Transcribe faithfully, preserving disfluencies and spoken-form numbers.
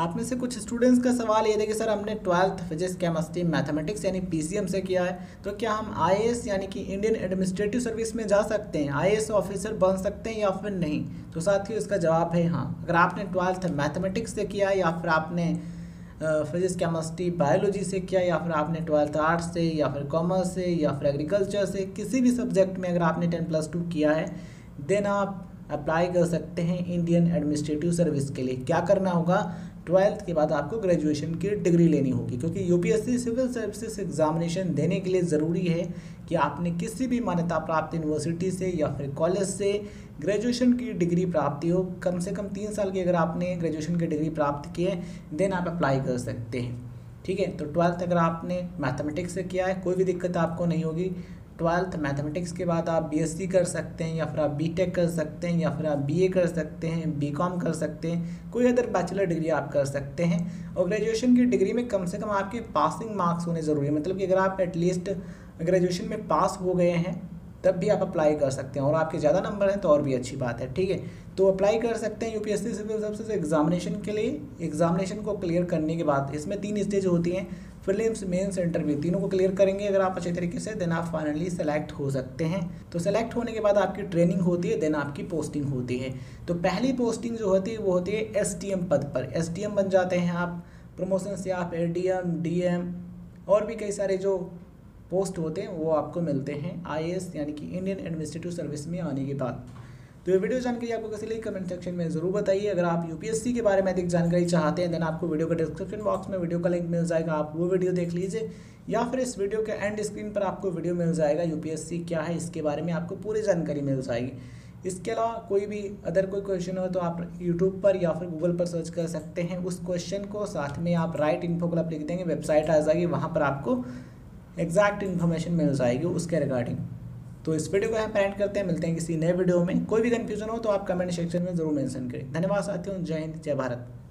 आप में से कुछ स्टूडेंट्स का सवाल ये देखिए, सर हमने ट्वेल्थ फिजिक्स केमिस्ट्री मैथमेटिक्स यानी पीसीएम से किया है, तो क्या हम आईएएस यानी कि इंडियन एडमिनिस्ट्रेटिव सर्विस में जा सकते हैं, आईएएस ऑफिसर बन सकते हैं या फिर नहीं? तो साथियों इसका जवाब है हाँ। अगर आपने ट्वेल्थ मैथमेटिक्स से किया या फिर आपने फिजिक्स केमिस्ट्री बायोलॉजी से किया या फिर आपने ट्वेल्थ आर्ट्स से या फिर कॉमर्स से या फिर एग्रीकल्चर से, किसी भी सब्जेक्ट में अगर आपने टेन प्लस टू किया है देन आप अप्लाई कर सकते हैं इंडियन एडमिनिस्ट्रेटिव सर्विस के लिए। क्या करना होगा, ट्वेल्थ के बाद आपको ग्रेजुएशन की डिग्री लेनी होगी, क्योंकि यूपीएससी सिविल सर्विसेज एग्जामिनेशन देने के लिए ज़रूरी है कि आपने किसी भी मान्यता प्राप्त यूनिवर्सिटी से या फिर कॉलेज से ग्रेजुएशन की डिग्री प्राप्ति हो। कम से कम तीन साल की अगर आपने ग्रेजुएशन की डिग्री प्राप्त की है देन आप अप्लाई कर सकते हैं, ठीक है। तो ट्वेल्थ अगर आपने मैथमेटिक्स से किया है कोई भी दिक्कत आपको नहीं होगी। ट्वेल्थ मैथमेटिक्स के बाद आप बीएससी कर सकते हैं या फिर आप बीटेक कर सकते हैं या फिर आप बीए कर सकते हैं, बीकॉम कर सकते हैं, कोई अदर बैचलर डिग्री आप कर सकते हैं। और ग्रेजुएशन की डिग्री में कम से कम आपके पासिंग मार्क्स होने ज़रूरी है, मतलब कि अगर आप एटलीस्ट ग्रेजुएशन में पास हो गए हैं तब भी आप अप्लाई कर सकते हैं, और आपके ज़्यादा नंबर हैं तो और भी अच्छी बात है, ठीक है। तो अप्लाई कर सकते हैं यूपीएससी सिविल सर्विसेज एग्जामिनेशन के लिए। एग्जामिनेशन को क्लियर करने के बाद इसमें तीन स्टेज होती हैं, प्रीलिम्स मेंस इंटरव्यू, तीनों को क्लियर करेंगे अगर आप अच्छे तरीके से देन आप फाइनली सेलेक्ट हो सकते हैं। तो सेलेक्ट होने के बाद आपकी ट्रेनिंग होती है, देन आपकी पोस्टिंग होती है। तो पहली पोस्टिंग जो होती है वो होती है एसडीएम पद पर। एसडीएम बन जाते हैं आप, प्रमोशन से आप एडीएम, डीएम और भी कई सारे जो पोस्ट होते हैं वो आपको मिलते हैं आईएएस यानी कि इंडियन एडमिनिस्ट्रेटिव सर्विस में आने के बाद। तो ये वीडियो जानकारी आपको कैसी लगी कमेंट सेक्शन में ज़रूर बताइए। अगर आप यूपीएससी के बारे में अधिक जानकारी चाहते हैं देन आपको वीडियो का डिस्क्रिप्शन बॉक्स में वीडियो का लिंक मिल जाएगा, आप वो वीडियो देख लीजिए, या फिर इस वीडियो के एंड स्क्रीन पर आपको वीडियो मिल जाएगा यूपीएससी क्या है, इसके बारे में आपको पूरी जानकारी मिल जाएगी। इसके अलावा कोई भी अदर कोई क्वेश्चन हो तो आप यूट्यूब पर या फिर गूगल पर सर्च कर सकते हैं उस क्वेश्चन को, साथ में आप राइट इन्फो क्लब लिख देंगे वेबसाइट आ जाएगी, वहाँ पर आपको एग्जैक्ट इन्फॉर्मेशन मिल जाएगी उसके रिगार्डिंग। तो इस वीडियो को यहाँ पर एंड करते हैं, मिलते हैं किसी नए वीडियो में। कोई भी कन्फ्यूजन हो तो आप कमेंट सेक्शन में जरूर मेंशन करें। धन्यवाद साथियों, जय हिंद, जय भारत।